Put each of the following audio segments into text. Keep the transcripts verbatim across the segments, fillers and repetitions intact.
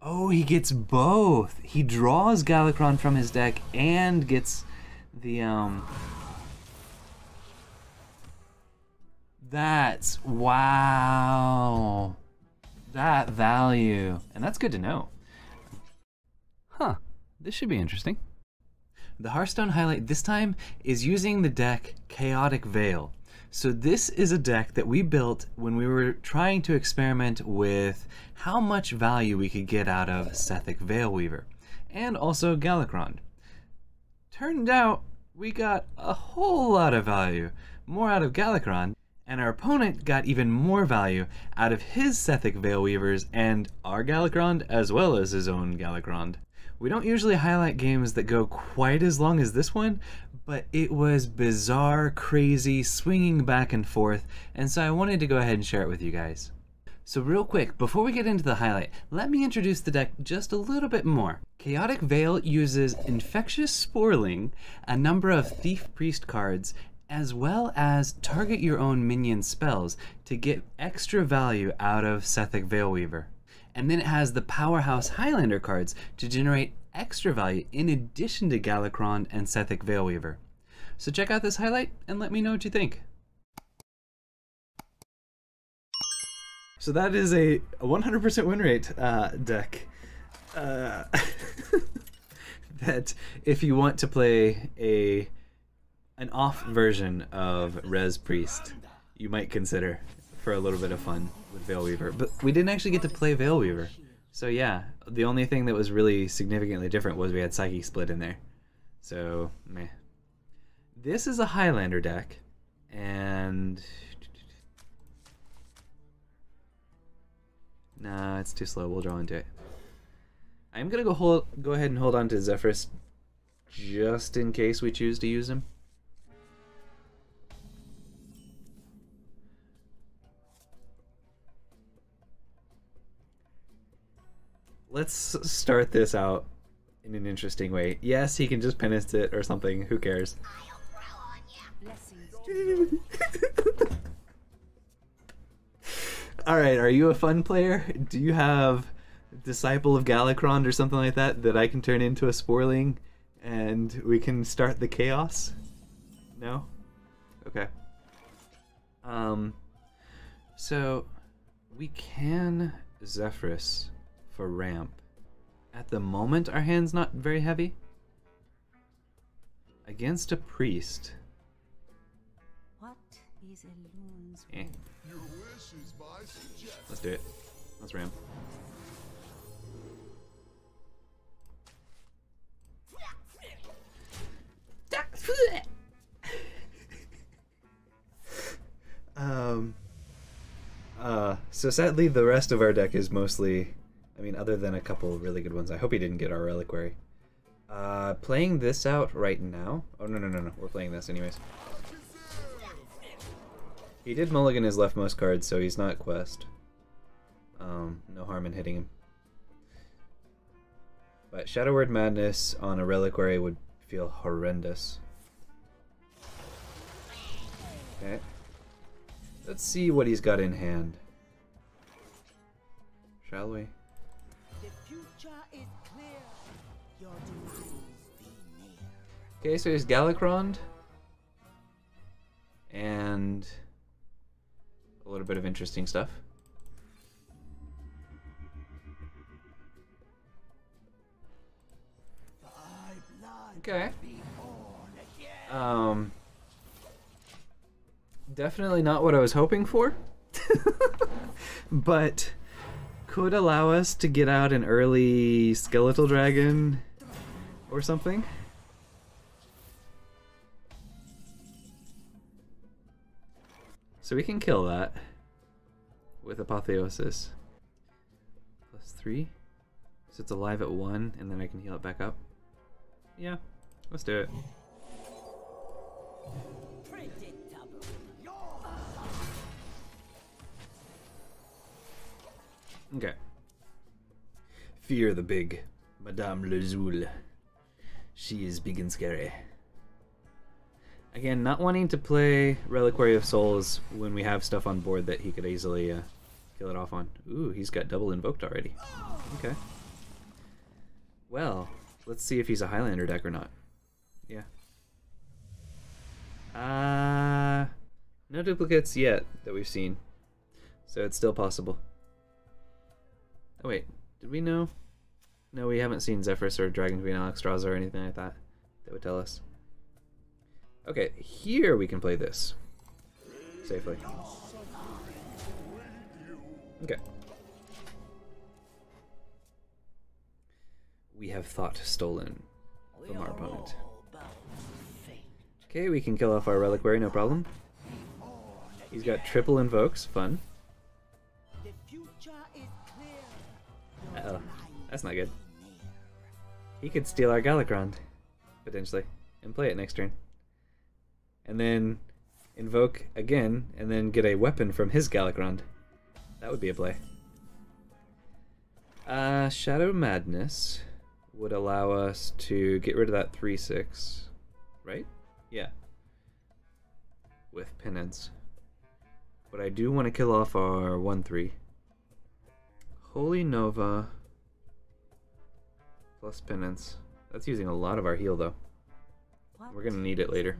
Oh, he gets both. He draws Galakrond from his deck and gets the, um... That's... wow. That value. And that's good to know. Huh. This should be interesting. The Hearthstone highlight this time is using the deck Chaotic Veil. So this is a deck that we built when we were trying to experiment with how much value we could get out of Sethekk Veilweaver, and also Galakrond. Turned out we got a whole lot of value, more out of Galakrond, and our opponent got even more value out of his Sethekk Veilweavers and our Galakrond, as well as his own Galakrond. We don't usually highlight games that go quite as long as this one, but it was bizarre, crazy, swinging back and forth, and so I wanted to go ahead and share it with you guys. So real quick, before we get into the highlight, let me introduce the deck just a little bit more. Chaotic Veil uses Infectious Sporeling, a number of Thief Priest cards, as well as target your own minion spells to get extra value out of Sethekk Veilweaver. And then it has the powerhouse Highlander cards to generate extra value in addition to Galakrond and Sethekk Veilweaver. So check out this highlight and let me know what you think. So that is a one hundred percent win rate uh, deck uh, that if you want to play a an off version of Rez Priest, you might consider for a little bit of fun with Veilweaver. But we didn't actually get to play Veilweaver. So yeah, the only thing that was really significantly different was we had Psychic Split in there. So, meh. This is a Highlander deck, and... nah, it's too slow, we'll draw into it. I'm gonna go hold, go ahead and hold on to Zephyrus just in case we choose to use him. Let's start this out in an interesting way. Yes, he can just penance it or something. Who cares? Alright, are you a fun player? Do you have Disciple of Galakrond or something like that that I can turn into a Sporeling and we can start the chaos? No? Okay. Um, so, we can Zephyrus for ramp. At the moment our hand's not very heavy. Against a priest. What is a eh. Your wish is my suggestion. Let's do it. Let's ramp. um uh so sadly the rest of our deck is mostly, I mean, other than a couple of really good ones. I hope he didn't get our Reliquary. Uh, playing this out right now? Oh, no, no, no, no. We're playing this anyways. He did mulligan his leftmost card, so he's not Quest. Um, no harm in hitting him. But Shadow Word Madness on a Reliquary would feel horrendous. Okay. Let's see what he's got in hand. Shall we? Okay, so here's Galakrond, and a little bit of interesting stuff. Okay. Um, definitely not what I was hoping for, but could allow us to get out an early Skeletal Dragon or something. So we can kill that with Apotheosis. Plus three. So it's alive at one, and then I can heal it back up. Yeah, let's do it. Okay. Fear the big Madame Lazul. She is big and scary. Again, not wanting to play Reliquary of Souls when we have stuff on board that he could easily uh, kill it off on. Ooh, he's got double invoked already. Okay. Well, let's see if he's a Highlander deck or not. Yeah. Uh, no duplicates yet that we've seen. So it's still possible. Oh wait, did we know? No, we haven't seen Zephyrus or Dragon Queen Alexstrasza or anything like that that would tell us. Okay, here we can play this safely. Okay. We have thought stolen from our opponent. Okay, we can kill off our Reliquary, no problem. He's got triple invokes, fun. Uh-oh, that's not good. He could steal our Galakrond, potentially, and play it next turn. And then invoke again, and then get a weapon from his Galakrond. That would be a play. Uh, Shadow Madness would allow us to get rid of that three six, right? Yeah. With Penance. But I do want to kill off our one three. Holy Nova plus Penance. That's using a lot of our heal, though. We're going to need it later.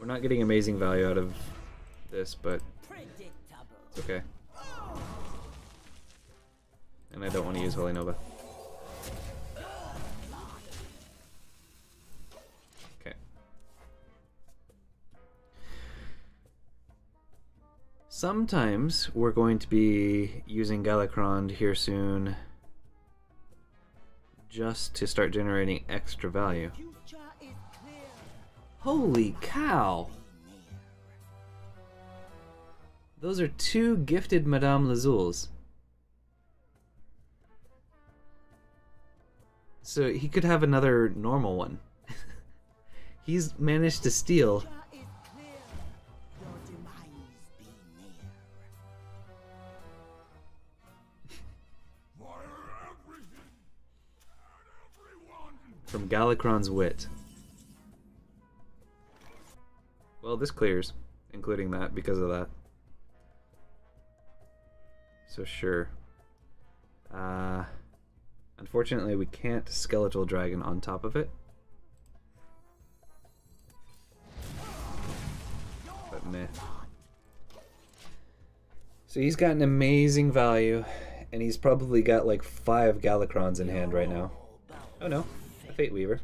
We're not getting amazing value out of this, but it's okay. And I don't want to use Holy Nova. Okay. Sometimes we're going to be using Galakrond here soon just to start generating extra value. Holy cow! Those are two gifted Madame Lazuls. So he could have another normal one. He's managed to steal. From Galakrond's Wit. Well, this clears, including that, because of that. So sure. Uh, unfortunately, we can't Skeletal Dragon on top of it. But meh. So he's got an amazing value, and he's probably got like five Galakrons in hand right now. Oh no, a Fate Weaver.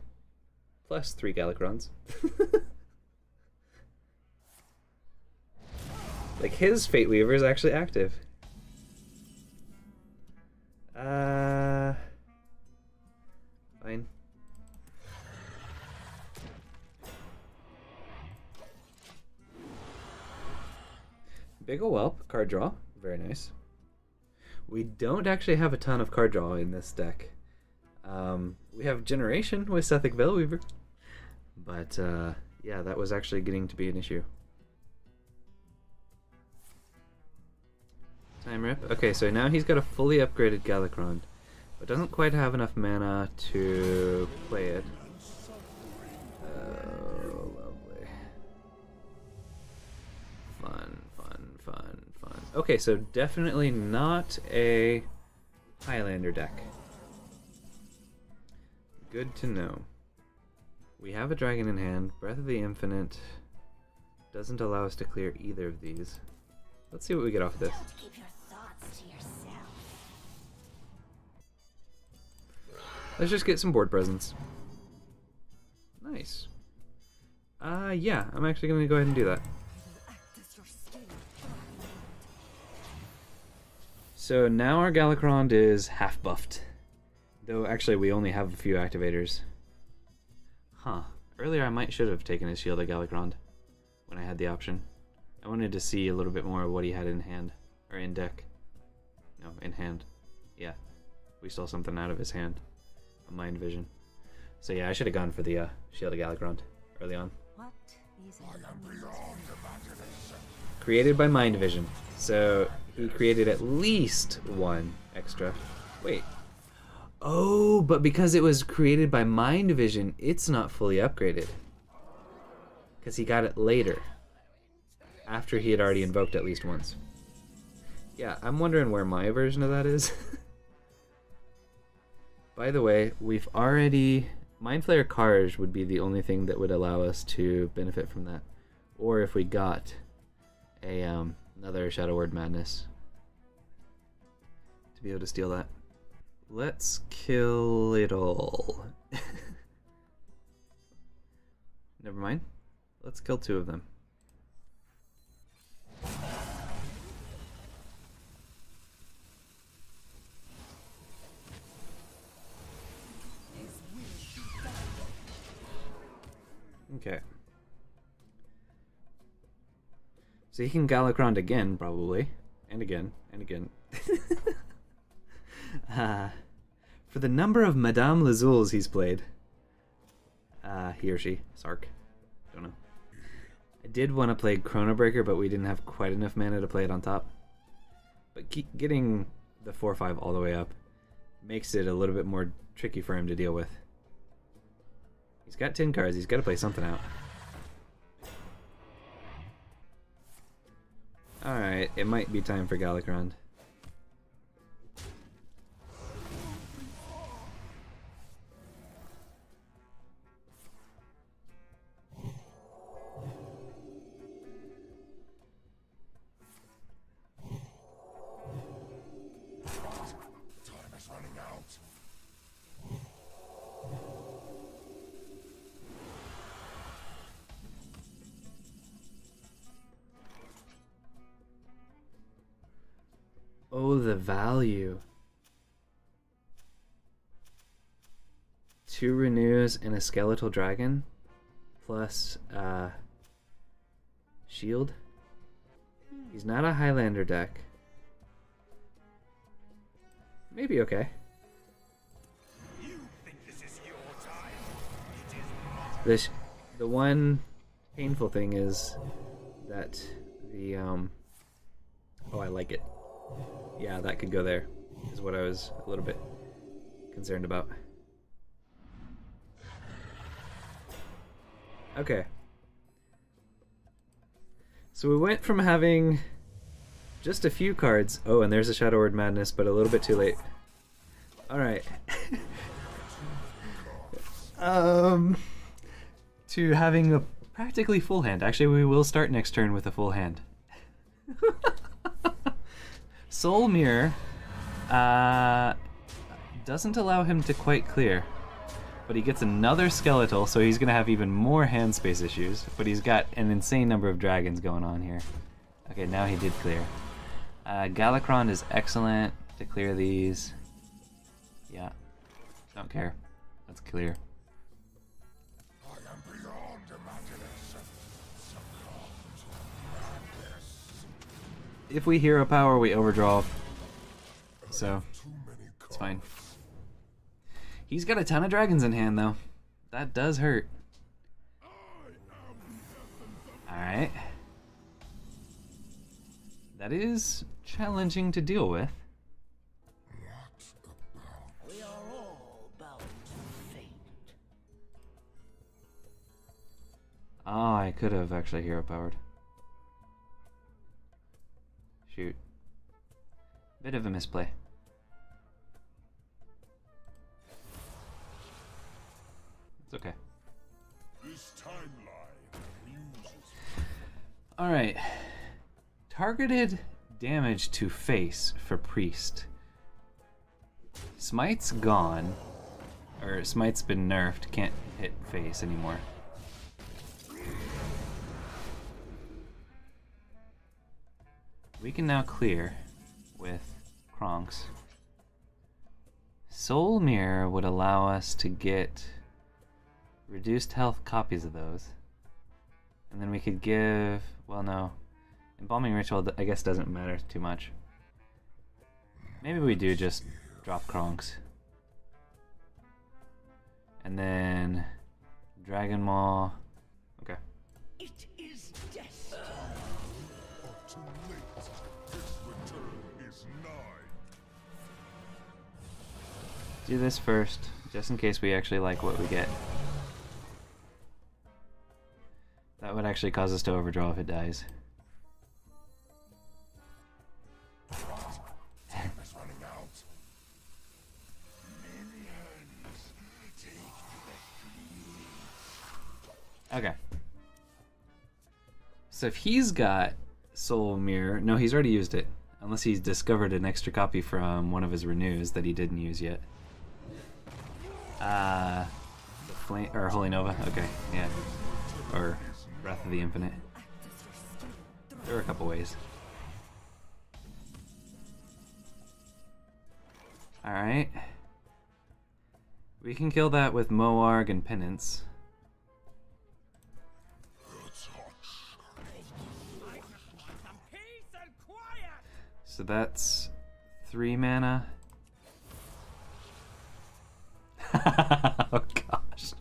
Plus three Galakrons. Like, his Fate Weaver is actually active. Uh, fine. Big ol' whelp, card draw, very nice. We don't actually have a ton of card draw in this deck. Um, we have Generation with Sethekk Veilweaver. But, uh, yeah, that was actually getting to be an issue. Time rip. Okay, so now he's got a fully upgraded Galakrond, but doesn't quite have enough mana to play it. Oh, lovely. Fun, fun, fun, fun. Okay, so definitely not a Highlander deck. Good to know. We have a dragon in hand. Breath of the Infinite doesn't allow us to clear either of these. Let's see what we get off of this. Keep your thoughts to yourself. Let's just get some board presence. Nice. Uh, yeah, I'm actually going to go ahead and do that. So now our Galakrond is half buffed. Though actually we only have a few activators. Huh. Earlier I might should have taken his Shield of Galakrond when I had the option. I wanted to see a little bit more of what he had in hand, or in deck. No, in hand. Yeah, we saw something out of his hand, a Mind Vision. So yeah, I should have gone for the uh, Shield of Galakrond early on. What? I am beyond imagination. Created by Mind Vision, so he created at least one extra. Wait. Oh, but because it was created by Mind Vision, it's not fully upgraded. Because he got it later. after he had already invoked at least once. Yeah, I'm wondering where my version of that is. By the way, we've already... Mind Flayer Kars would be the only thing that would allow us to benefit from that. Or if we got a um, another Shadow Word Madness. To be able to steal that. Let's kill it all. Never mind. Let's kill two of them. Okay. So he can Galakrond again, probably. And again, and again. uh, for the number of Madame Lazuls he's played. Uh, he or she. Sark. Don't know. I did want to play Chrono Breaker, but we didn't have quite enough mana to play it on top. But keep getting the four five all the way up makes it a little bit more tricky for him to deal with. He's got ten cards, he's got to play something out. Alright, it might be time for Galakrond. Oh, the value. Two renews and a Skeletal Dragon plus uh, Shield. He's not a Highlander deck. Maybe okay. You think this is your time? It is not. This, the one painful thing is that the um oh, I like it. Yeah, that could go there, is what I was a little bit concerned about. Okay. So we went from having just a few cards. Oh, and there's a Shadow Word Madness, but a little bit too late. Alright. um, to having a practically full hand. Actually, we will start next turn with a full hand. Soul Mirror uh, doesn't allow him to quite clear, but he gets another Skeletal, so he's going to have even more hand space issues, but he's got an insane number of dragons going on here. Okay, now he did clear. Uh, Galakrond is excellent to clear these. Yeah, don't care. That's clear. If we hero power, we overdraw. So, it's fine. He's got a ton of dragons in hand, though. That does hurt. Alright. That is challenging to deal with. We are all bound to fate. Oh, I could have actually hero powered. Shoot. Bit of a misplay. It's okay. This timeline. Alright. Targeted damage to face for Priest. Smite's gone. Or Smite's been nerfed, can't hit face anymore. We can now clear with Kronks. Soul Mirror would allow us to get reduced health copies of those. And then we could give, well no, Embalming Ritual I guess doesn't matter too much. Maybe we do just drop Kronks. And then Dragon Maw. Okay. It is death. Do this first, just in case we actually like what we get. That would actually cause us to overdraw if it dies. Okay. So if he's got Soul Mirror... No, he's already used it. Unless he's discovered an extra copy from one of his renews that he didn't use yet. Uh, the flame, or Holy Nova, okay, yeah. Or Breath of the Infinite. There are a couple ways. Alright. We can kill that with Moarg and Penance. So that's three mana. Oh gosh.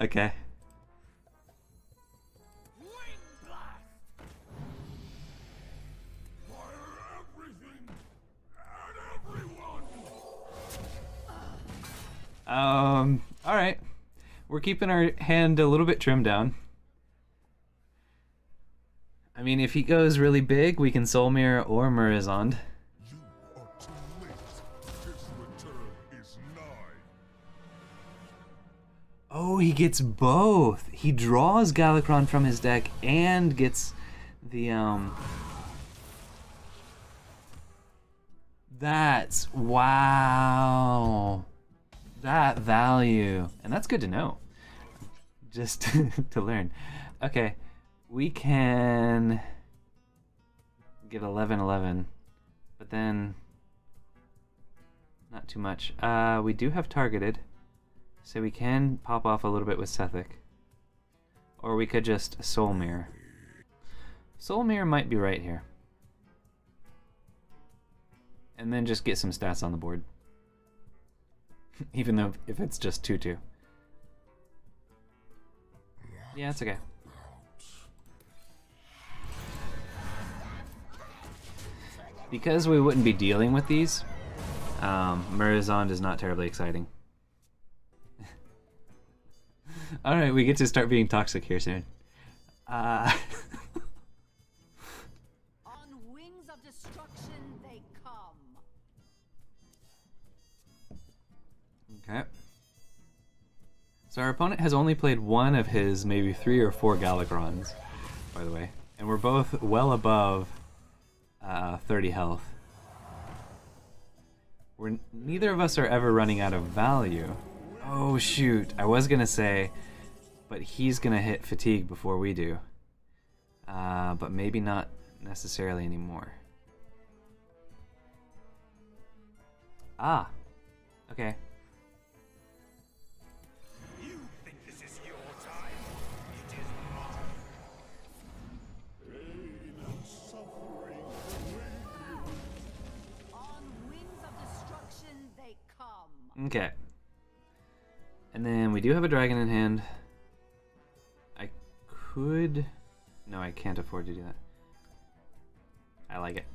Okay. Um, alright. We're keeping our hand a little bit trimmed down. I mean, if he goes really big, we can Soul Mirror or Murozond. Oh, he gets both. He draws Galakrond from his deck and gets the um. That's wow. That value, and that's good to know. Just to learn. Okay. We can get eleven eleven, but then not too much. Uh, we do have targeted, so we can pop off a little bit with Sethekk. Or we could just Soul Mirror. Soul Mirror might be right here. And then just get some stats on the board. Even though if it's just two two. Yeah, it's okay. Because we wouldn't be dealing with these, um, Murozond is not terribly exciting. Alright, we get to start being toxic here soon. Uh... On wings of destruction they come. Okay. So our opponent has only played one of his maybe three or four Galakronds, by the way. And we're both well above... Uh, thirty health. We're, neither of us are ever running out of value. Oh shoot, I was gonna say, but he's gonna hit fatigue before we do. Uh, but maybe not necessarily anymore. Ah, okay. You think this is your time? It is mine. Okay. And then we do have a dragon in hand. I could... No, I can't afford to do that. I like it.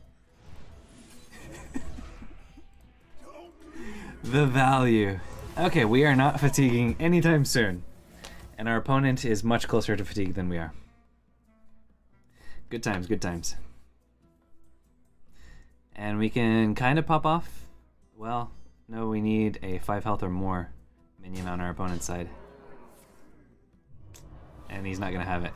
The value. Okay, we are not fatiguing anytime soon. And our opponent is much closer to fatigue than we are. Good times, good times. And we can kind of pop off. Well... No, we need a five health or more minion on our opponent's side. And he's not going to have it.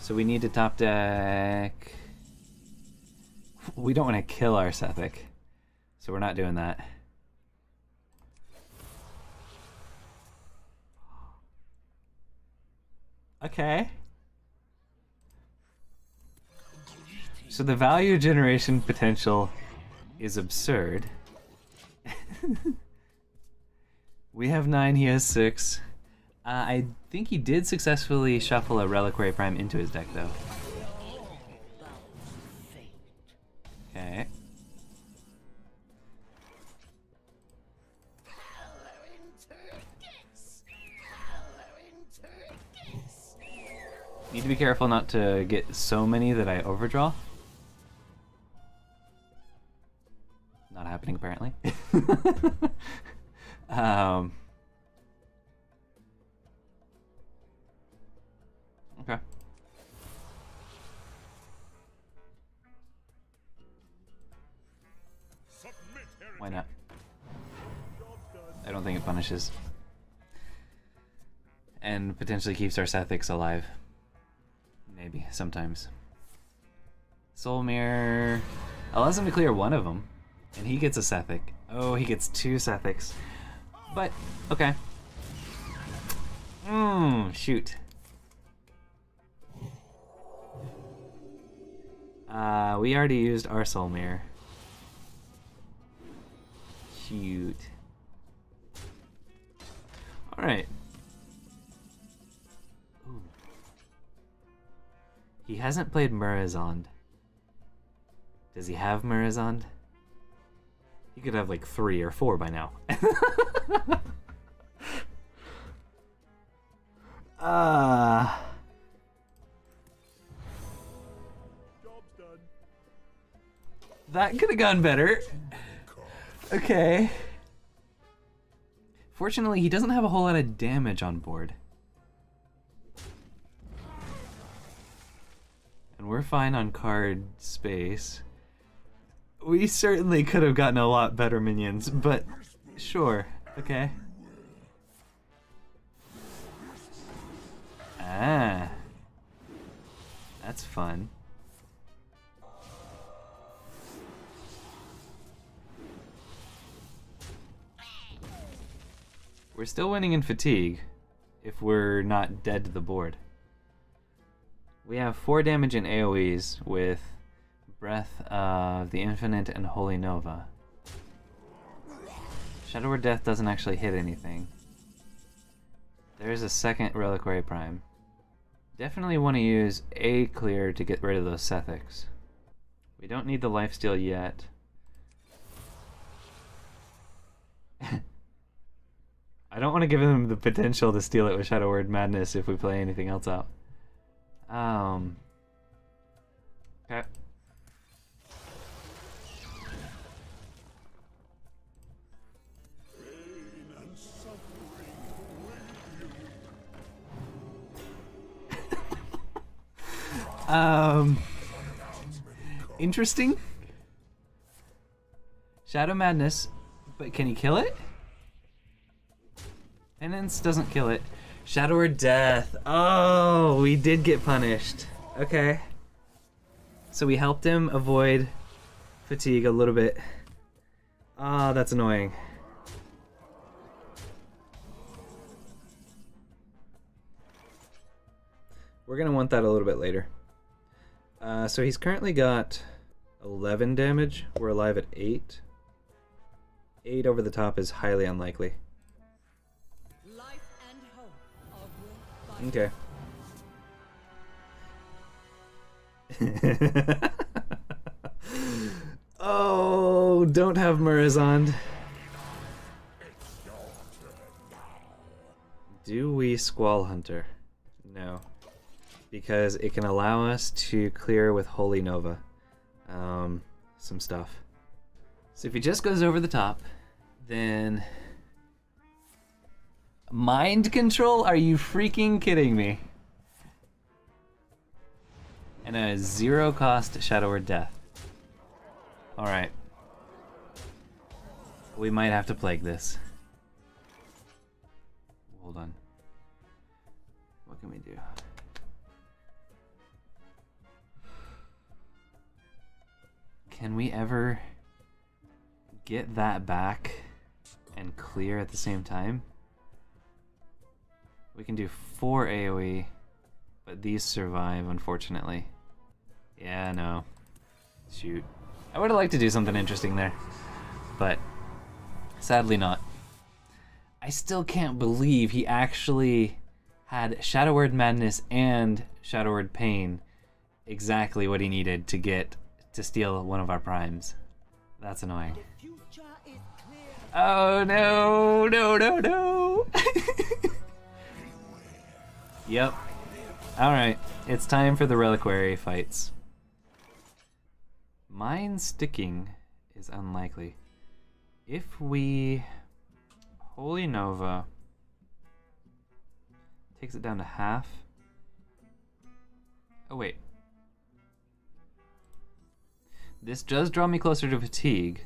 So we need to top deck... We don't want to kill our Sethekk, so we're not doing that. Okay. So the value generation potential... is absurd. We have nine, he has six. Uh, I think he did successfully shuffle a Reliquary Prime into his deck though. Okay. Need to be careful not to get so many that I overdraw. Not happening apparently. um, okay. Why not? I don't think it punishes. and potentially keeps our Sethics alive. Maybe, sometimes. Soul Mirror allows him to clear one of them, and he gets a Sethekk. Oh, he gets two Sethics. But, okay. Mmm, shoot. Uh, we already used our Soul Mirror. Shoot. Alright. He hasn't played Murozond. Does he have Murozond? He could have like three or four by now. uh... That could have gone better. Okay. Fortunately, he doesn't have a whole lot of damage on board. And we're fine on card space. We certainly could have gotten a lot better minions, but sure. Okay. Ah. That's fun. We're still winning in fatigue, if we're not dead to the board. We have four damage in AoEs with Breath of the Infinite and Holy Nova. Shadow Word Death doesn't actually hit anything. There is a second Reliquary Prime. Definitely want to use a clear to get rid of those Sethics. We don't need the lifesteal yet. I don't want to give him the potential to steal it with Shadow Word Madness if we play anything else out. Um. Okay. um. Interesting. Shadow Madness, but can he kill it? Penance doesn't kill it. Shadow Word Death. Oh, we did get punished. Okay. So we helped him avoid fatigue a little bit. Ah, oh, that's annoying. We're going to want that a little bit later. Uh, so he's currently got eleven damage. We're alive at eight. eight over the top is highly unlikely. Okay. Oh, don't have Murozond. Do we Squall Hunter? No. Because it can allow us to clear with Holy Nova um, some stuff. So if he just goes over the top, then... Mind Control? Are you freaking kidding me? And a zero cost Shadow Word Death. Alright. We might have to plague this. Hold on. What can we do? Can we ever get that back and clear at the same time? We can do four AoE, but these survive, unfortunately. Yeah, no. Shoot. I would have liked to do something interesting there, but sadly not. I still can't believe he actually had Shadow Word Madness and Shadow Word Pain, exactly what he needed to get to steal one of our primes. That's annoying. Oh no, no, no, no! Yep. Alright, it's time for the reliquary fights. Mind sticking is unlikely. If we... Holy Nova... takes it down to half. Oh wait. This does draw me closer to fatigue.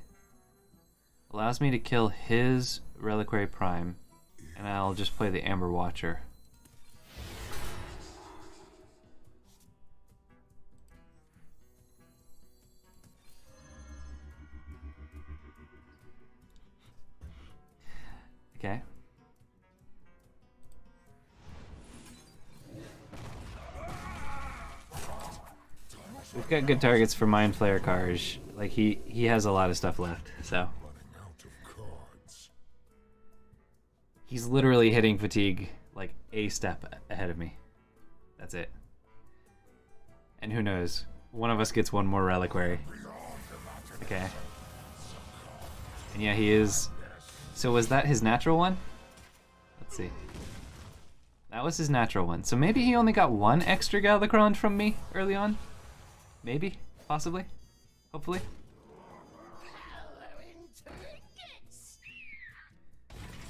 Allows me to kill his Reliquary Prime. And I'll just play the Amber Watcher. We've got good targets for Mind Flayer Kars. Like he he has a lot of stuff left, so he's literally hitting fatigue like a step ahead of me. That's it. And who knows? One of us gets one more reliquary. Okay. And yeah, he is. So was that his natural one? Let's see. That was his natural one. So maybe he only got one extra Galakrond from me early on? Maybe? Possibly? Hopefully?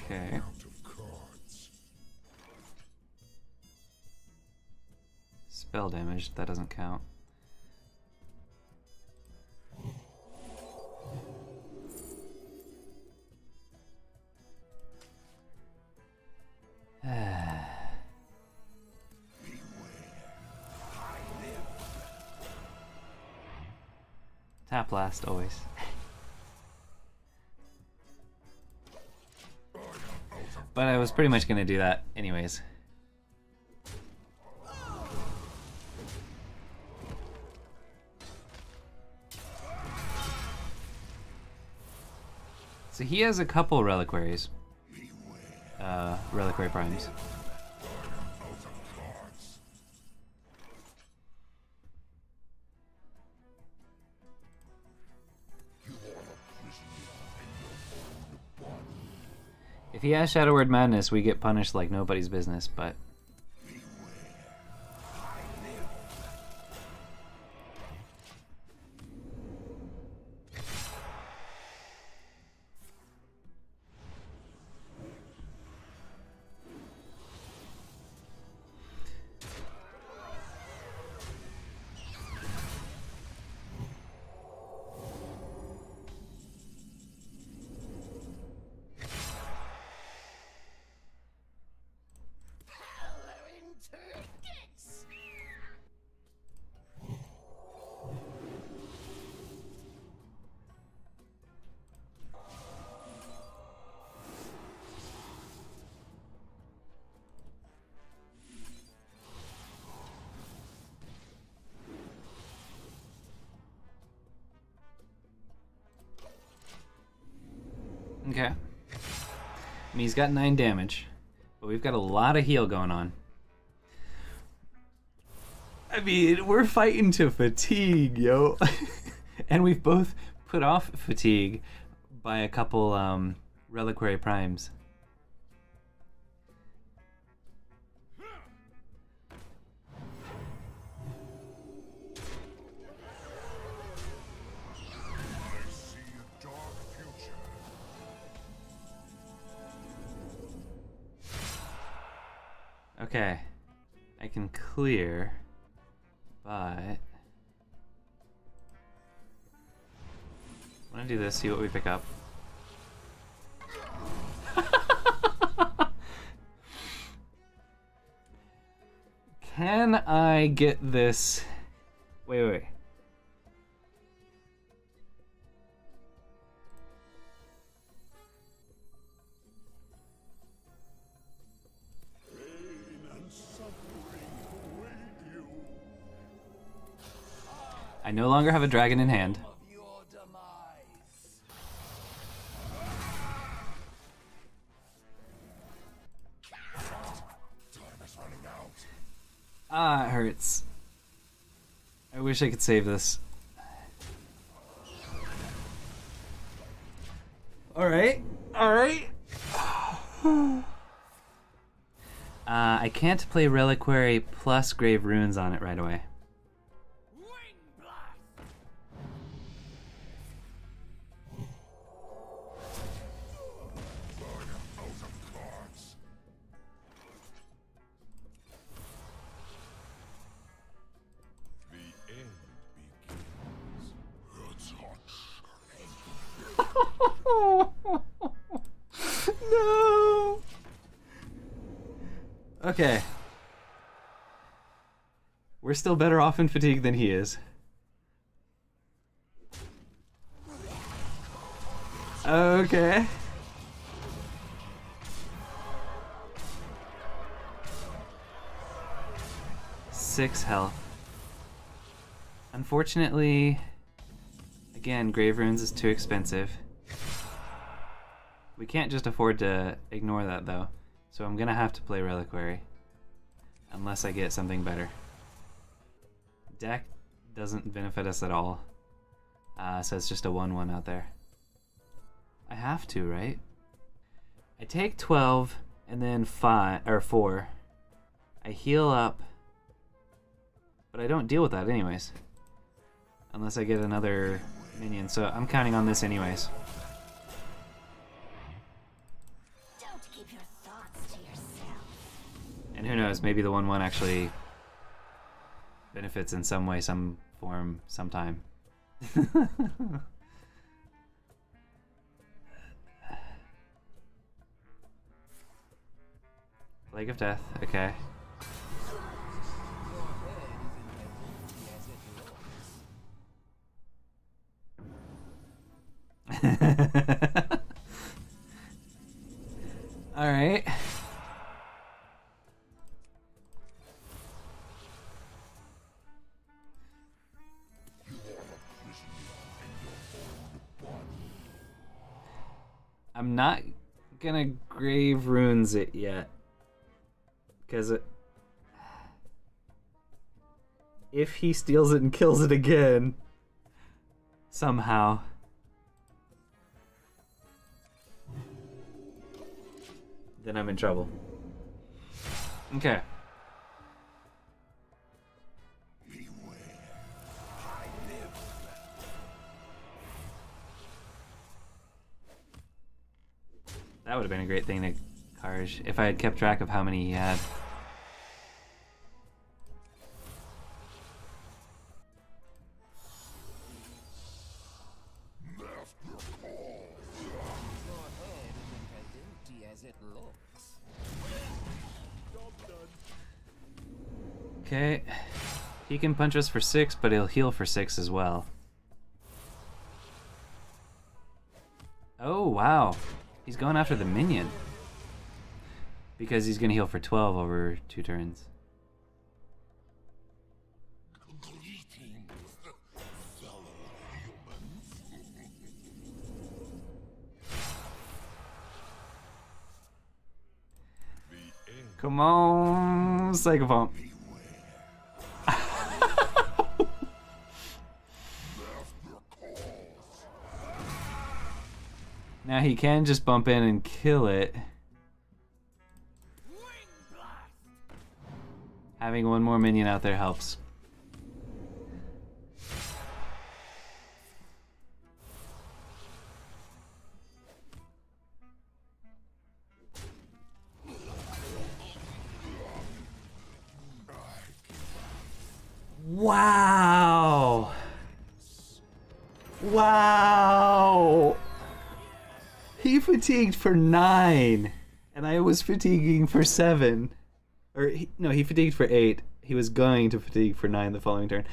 Okay. Spell damage, that doesn't count. Tap last, always. But I was pretty much gonna do that anyways. So he has a couple reliquaries. Uh, reliquary primes. If he has Shadow Word Madness, we get punished like nobody's business, but... Okay. I mean, he's got nine damage, but we've got a lot of heal going on. I mean, we're fighting to fatigue, yo. And we've both put off fatigue by a couple um, reliquary primes. Okay, I can clear, but I want to do this, see what we pick up. Can I get this? Wait, wait, wait. I no longer have a dragon in hand. Ah, it hurts. I wish I could save this. Alright, alright. uh, I can't play Reliquary plus Grave Runes on it right away. Okay. We're still better off in fatigue than he is. Okay. Six health. Unfortunately, again, Grave Runes is too expensive. We can't just afford to ignore that though, so I'm gonna have to play Reliquary. Unless I get something better. Deck doesn't benefit us at all, uh, so it's just a one one out there. I have to, right? I take twelve and then five or four. I heal up, but I don't deal with that anyways. Unless I get another minion, so I'm counting on this anyways. Don't keep your thoughts to yourself. And who knows, maybe the one one actually benefits in some way, some form, sometime. Plague of Death, okay. All right. I'm not gonna Grave Runes it yet. Because it, if he steals it and kills it again, somehow. Then I'm in trouble. Okay. Beware. I live. That would have been a great thing to Karj if I had kept track of how many he had. Okay, he can punch us for six, but he'll heal for six as well. Oh wow, he's going after the minion. Because he's gonna heal for twelve over two turns. Come on, Psychopomp. Now he can just bump in and kill it. Having one more minion out there helps. Wow! Wow! He fatigued for nine, and I was fatiguing for seven. Or he, no, he fatigued for eight. He was going to fatigue for nine the following turn.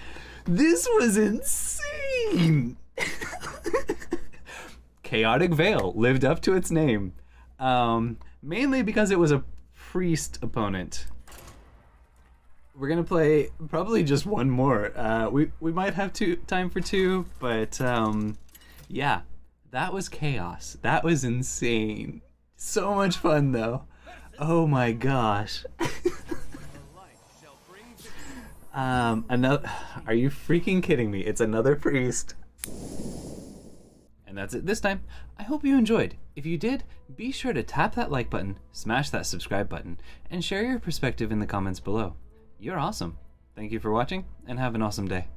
This was insane! Chaotic Veil lived up to its name. Um, mainly because it was a priest opponent. We're gonna play probably just one more. Uh, we, we might have two, time for two, but um, yeah. That was chaos. That was insane. So much fun though. Oh my gosh. um, another, are you freaking kidding me? It's another priest. And that's it this time. I hope you enjoyed. If you did, be sure to tap that like button, smash that subscribe button, and share your perspective in the comments below. You're awesome. Thank you for watching, and have an awesome day.